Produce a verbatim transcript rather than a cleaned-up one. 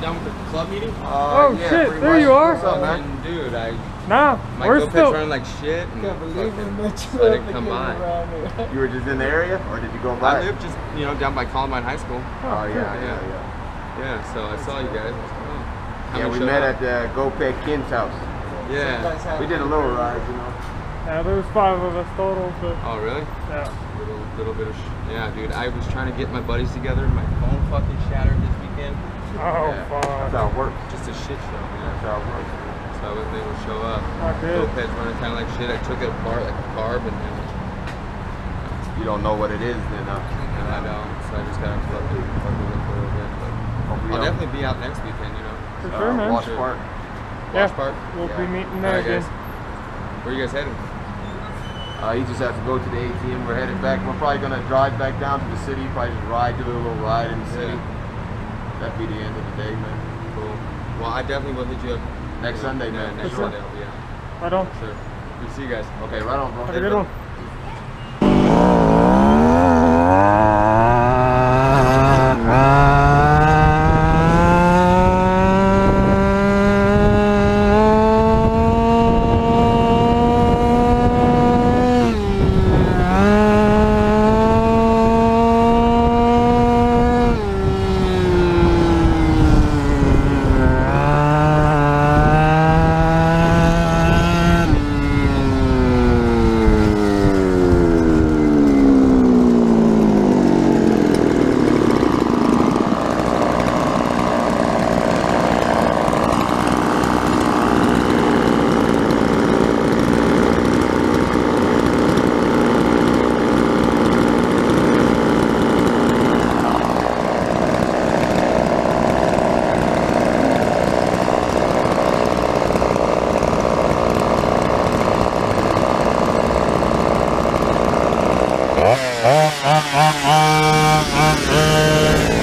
get done with the club meeting? Uh, oh yeah, shit, there you are. What's up, man? Dude, I nah, my we're Go-Ped's still running like shit. And can't believe it. Let it come on. You were just in the area, or did you go by? I lived just you know down by Columbine High School. Oh, oh yeah, yeah, yeah, yeah, yeah. So I saw you guys. How yeah, we met up? At the Go-Ped Ken's house. Yeah, we did a little ride, you know. Yeah, there was five of us total. So. Oh really? Yeah. Little, little bit of sh yeah, dude. I was trying to get my buddies together. My phone fucking shattered this weekend. Oh yeah. Fuck. That's how it works. Just a shit show, man. That's how it works. So I wasn't able to show up. Go-Ped's running kind of like shit. I took it apart like a carb, and then you don't know what it is, then. Uh, and I don't. So I just gotta fuck it, fuck it for a little bit. But I'll up. definitely be out next weekend, you know. For uh, sure, man. Wash Park. Yeah. Wash Park. We'll yeah. be meeting there again. Right, where are you guys headed? Uh, you just have to go to the A T M. We're headed back. We're probably gonna drive back down to the city. Probably just ride, do a little ride in the city. Yeah. That'd be the end of the day, man. Cool. Well, I definitely will hit you up next Sunday, man. Next Sunday, yeah. Right on. Sure. We'll see you guys. Okay, right on, bro. Have a good one. Oh, oh, oh, oh, oh, oh.